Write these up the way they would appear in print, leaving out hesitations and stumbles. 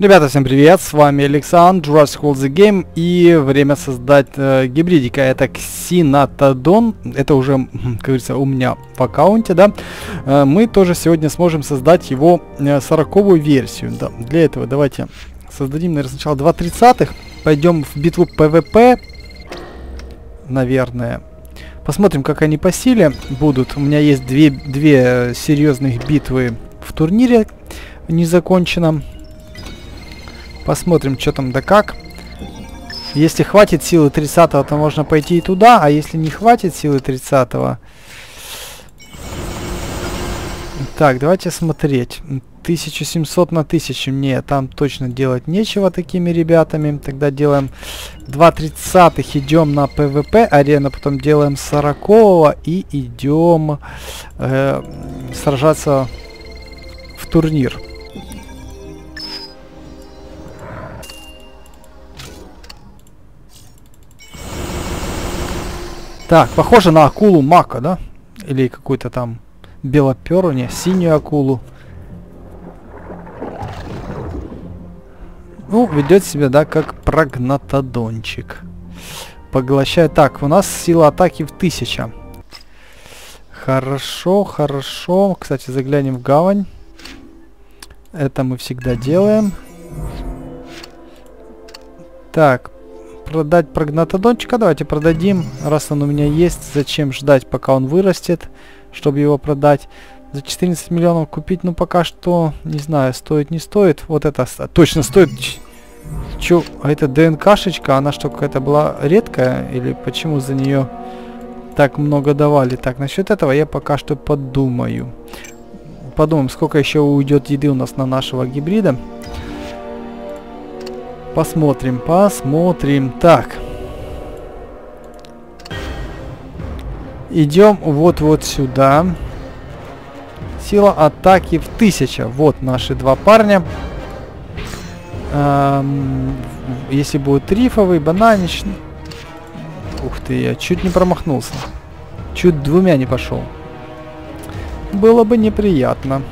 Ребята, всем привет, с вами Александр, Jurassic World The Game, и время создать гибридика. Это Ксинатодон, это уже, как говорится, у меня в аккаунте, да. Мы тоже сегодня сможем создать его 40-ю версию, да. Для этого давайте создадим, наверное, сначала 2 30-х, пойдем в битву ПВП, наверное. Посмотрим, как они по силе будут. У меня есть две серьезных битвы в турнире, не закончено. Посмотрим, что там да как. Если хватит силы 30-го, то можно пойти и туда. А если не хватит силы 30-го... Так, давайте смотреть. 1700 на 1000. Мне там точно делать нечего такими ребятами. Тогда делаем 2 30-х, идем на ПВП арену, потом делаем 40-го и идем сражаться в турнир. Так, похоже на акулу мака, да? Или какую-то там белоперу, не, синюю акулу. Ну, ведет себя, да, как прогнатодончик. Поглощает. Так, у нас сила атаки в 1000. Хорошо, хорошо. Кстати, заглянем в гавань. Это мы всегда делаем. Так. Продать прогнатодончика. Давайте продадим. Раз он у меня есть, зачем ждать, пока он вырастет, чтобы его продать. За 14 миллионов купить, ну пока что, не знаю, стоит, не стоит. Вот это точно стоит. Чё, а это ДНКшечка? Она что, какая-то была редкая? Или почему за нее так много давали? Так, насчет этого я пока что подумаю. Подумаем, сколько еще уйдет еды у нас на нашего гибрида. Посмотрим, посмотрим. Так. Идем вот-вот сюда. Сила атаки в 1000. Вот наши два парня. Если будет трифовый, бананичный. Ух ты, я чуть не промахнулся. Чуть двумя не пошел. Было бы неприятно.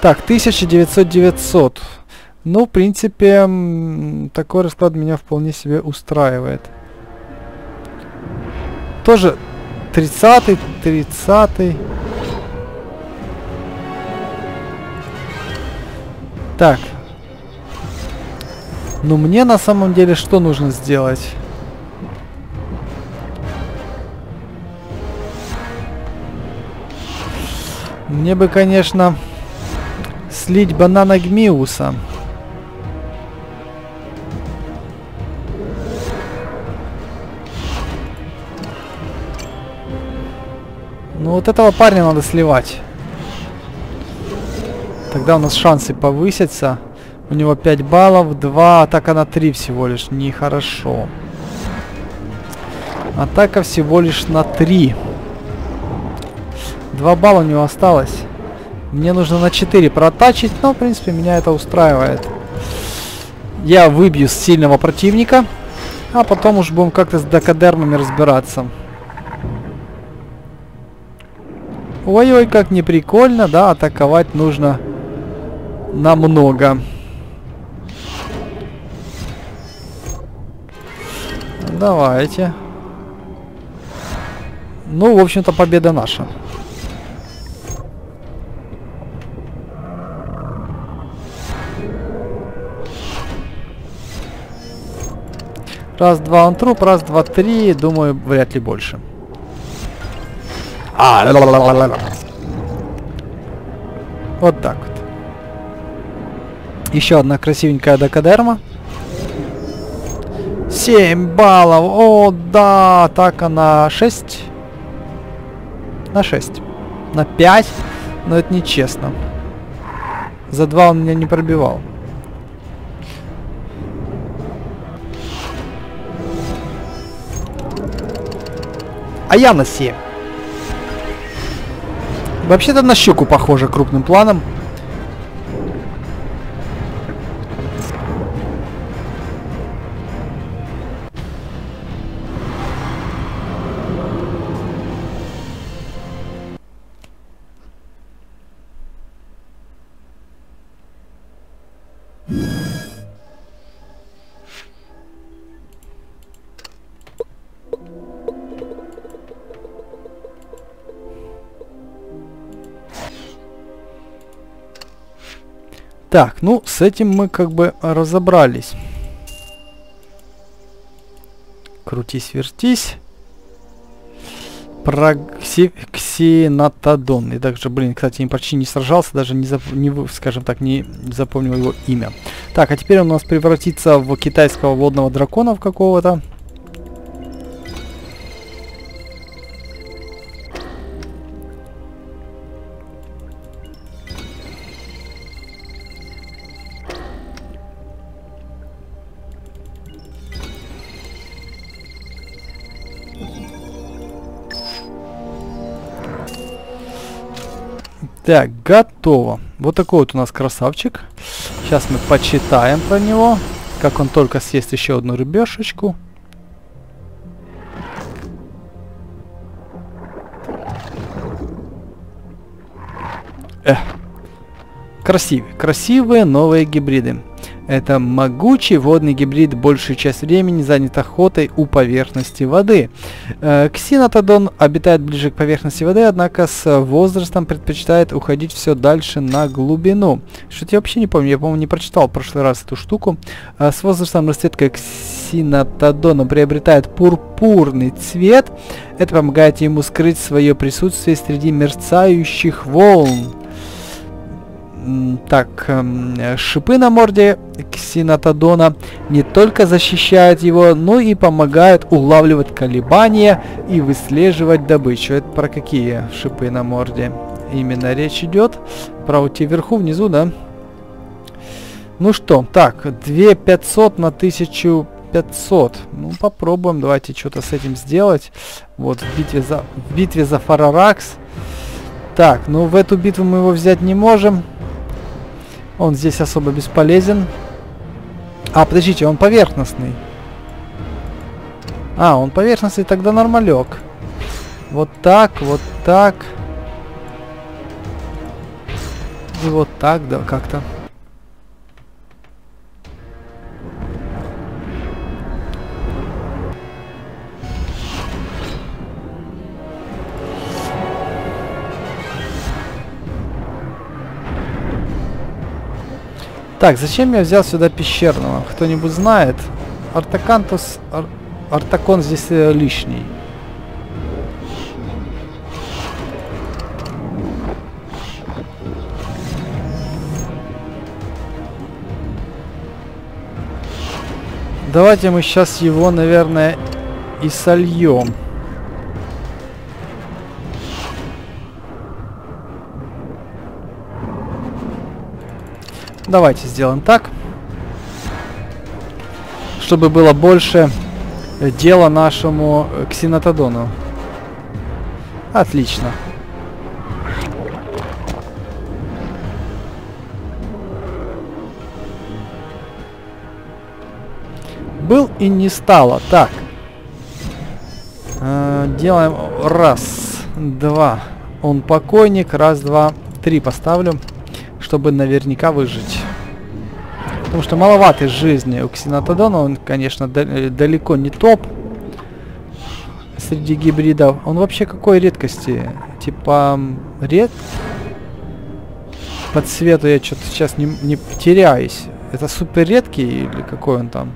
Так, 1900-900. Ну, в принципе, такой расклад меня вполне себе устраивает. Тоже 30-й, 30-й. Так. Ну, мне на самом деле что нужно сделать? Мне бы, конечно, слить банана Гмиуса. Ну вот этого парня надо сливать. Тогда у нас шансы повысятся. У него 5 баллов, 2, атака на 3 всего лишь. Нехорошо. Атака всего лишь на 3. 2 балла у него осталось. Мне нужно на 4 протачить, но в принципе меня это устраивает. Я выбью сильного противника, а потом уж будем как-то с декадермами разбираться. Ой-ой, как неприкольно, да, атаковать нужно намного. Давайте. Ну, в общем-то, победа наша. Раз, два, он труп, раз, два, три, думаю, вряд ли больше. Вот так вот. Еще одна красивенькая декадерма. 7 баллов. О, да. Атака на 6. На 6. На 5. Но это нечестно. За 2 он меня не пробивал. А я на 7. Вообще-то на щуку похоже крупным планом. Так, ну с этим мы как бы разобрались. Крутись, вертись. Про Ксинатодон. И также, блин, кстати, им почти не сражался, даже не запомнил его имя. Так, а теперь он у нас превратится в китайского водного дракона в какого-то. Так, готово. Вот такой вот у нас красавчик. Сейчас мы почитаем про него. Как он только съест еще одну рыбешечку. Эх. Красивые. Красивые новые гибриды. Это могучий водный гибрид, большую часть времени занят охотой у поверхности воды. Ксинатодон обитает ближе к поверхности воды, однако с возрастом предпочитает уходить все дальше на глубину. Что-то я вообще не помню, я, по-моему, не прочитал в прошлый раз эту штуку. С возрастом расцветка ксинатодона приобретает пурпурный цвет. Это помогает ему скрыть свое присутствие среди мерцающих волн. Так, шипы на морде ксинатодона не только защищают его, но и помогают улавливать колебания и выслеживать добычу. Это про какие шипы на морде? Именно речь идет про вот те вверху, внизу, да? Ну что, так, 2500 на 1500. Ну, попробуем, давайте что-то с этим сделать. Вот, в битве за Фараракс. Так, ну в эту битву мы его взять не можем. Он здесь особо бесполезен. А, подождите, он поверхностный. А, он поверхностный, тогда нормалек. Вот так, вот так. И вот так, да, как-то. Так, зачем я взял сюда пещерного? Кто-нибудь знает? Артакантус... Артакон здесь лишний. Давайте мы сейчас его, наверное, и сольем. Давайте сделаем так, чтобы было больше дела нашему ксинатодону. Отлично. Был и не стало. Так. Делаем раз, два. Он покойник. Раз, два, три поставлю, чтобы наверняка выжить. Потому что маловато жизни у ксинатодона. Он, конечно, далеко не топ среди гибридов. Он вообще какой редкости? Типа ред? По цвету я что-то сейчас не теряюсь. Это супер редкий или какой он там?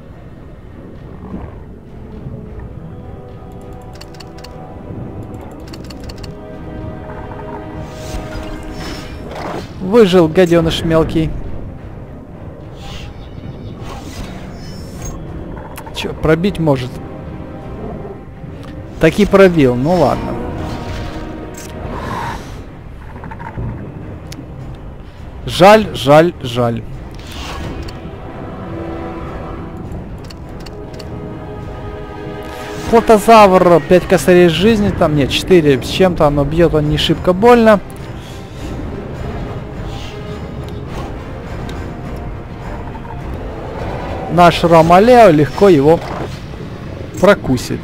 Выжил, гаденыш мелкий. Че, пробить может? Так и пробил, ну ладно. Жаль, жаль, жаль. Флотозавр, 5 косарей жизни, там, нет, 4 с чем-то, оно бьет, он не шибко больно. Наш Рамалео легко его прокусит.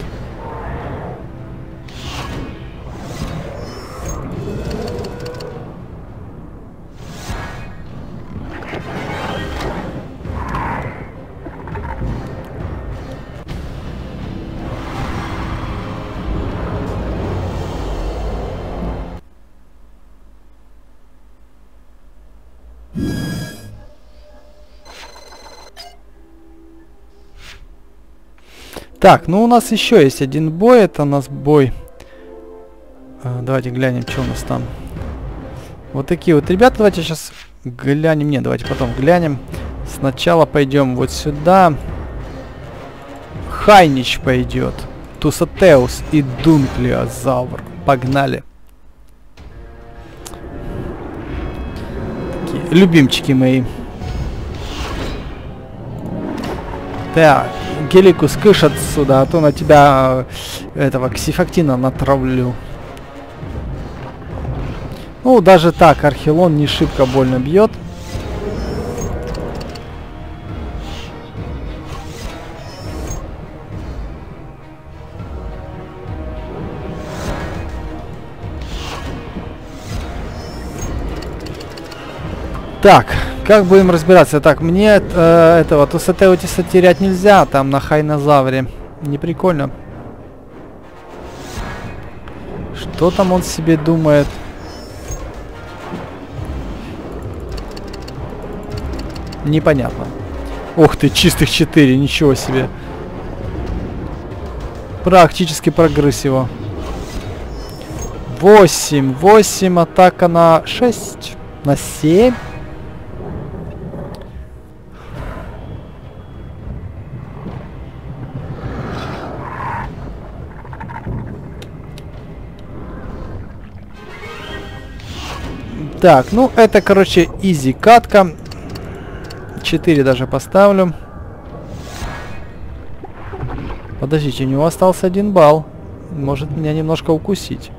Так, ну у нас еще есть один бой. Это у нас бой. Давайте глянем, что у нас там. Вот такие вот ребята. Давайте сейчас глянем. Нет, давайте потом глянем. Сначала пойдем вот сюда. Хайнич пойдет. Тусатеус и Дунклеозавр. Погнали. Такие любимчики мои. Так, Геликус, кыш отсюда, а то на тебя этого ксифактина натравлю. Ну, даже так, Архелон не шибко больно бьет. Так, как будем разбираться? Так, мне этого тусателетиса терять нельзя, там на хайнозавре. Не прикольно. Что там он себе думает? Непонятно. Ох ты, чистых 4, ничего себе. Практически прогрыз его. 8, атака на 6, на 7. Так, ну это, короче, изи катка. 4 даже поставлю. Подождите, у него остался 1 балл. Может меня немножко укусить.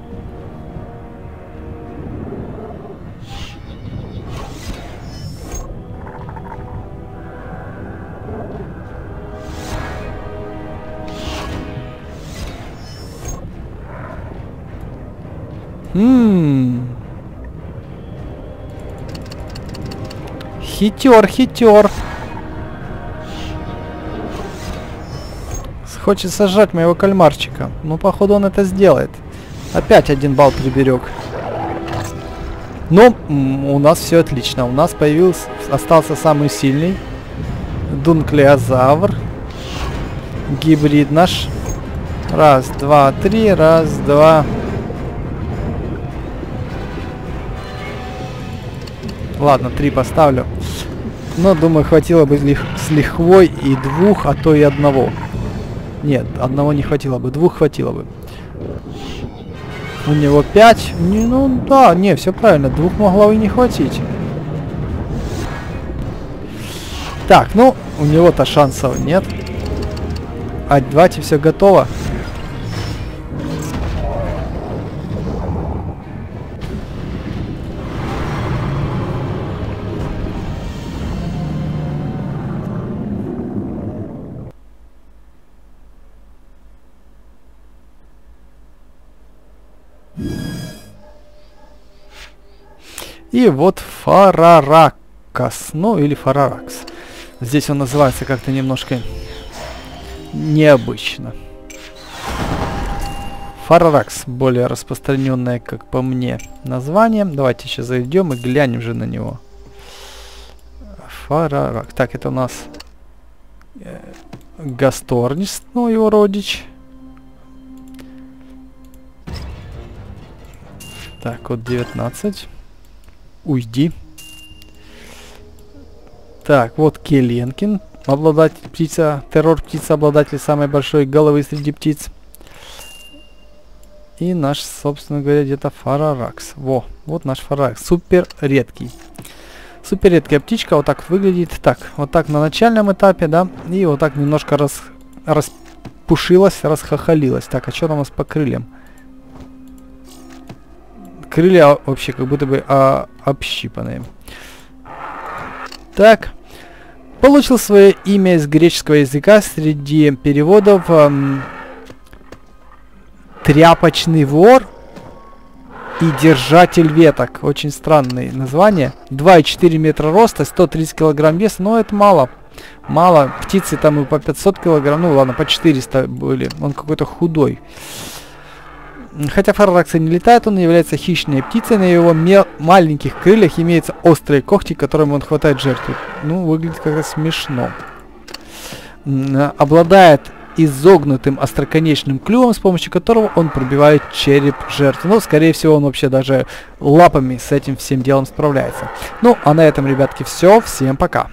Хитер. Хочет сожрать моего кальмарчика. Ну, походу, он это сделает. Опять 1 балл приберег. Но у нас все отлично. У нас остался самый сильный. Дунклеозавр. Гибрид наш. Раз, два, три. Раз, два. Ладно, 3 поставлю. Но, думаю, хватило бы с лихвой и 2, а то и 1. Нет, 1 не хватило бы, 2 хватило бы. У него 5. Ну да, не, все правильно, 2 могло и не хватить. Так, ну, у него-то шансов нет. А давайте все готово. И вот Фараракс, ну или Фараракс. Здесь он называется как-то немножко необычно. Фараракс, более распространенное, как по мне, название. Давайте сейчас зайдем и глянем же на него. Фараракс. Так, это у нас Гасторнест, ну его родич. Так, вот 19. Уйди. Так, вот Келенкин. Обладатель птица. Террор птица. Обладатель самой большой головы среди птиц. И наш, собственно говоря, где-то Фараракс. Во, вот наш Фараракс. Супер редкий. Супер редкая птичка. Вот так выглядит. Так, вот так на начальном этапе, да. И вот так немножко распушилась, расхохолилась. Так, а что там у нас по крыльям? Крылья вообще как будто бы общипанные. Так. Получил свое имя из греческого языка среди переводов. Тряпочный вор и держатель веток. Очень странные названия. 2,4 метра роста, 130 килограмм веса. Но это мало. Мало. Птицы там и по 500 килограмм. Ну ладно, по 400 были. Он какой-то худой. Хотя Фараракс не летает, он является хищной птицей. На его маленьких крыльях имеются острые когти, которыми он хватает жертву. Ну, выглядит как-то смешно. Обладает изогнутым остроконечным клювом, с помощью которого он пробивает череп жертвы. Но, скорее всего, он вообще даже лапами с этим всем делом справляется. Ну, а на этом, ребятки, все. Всем пока.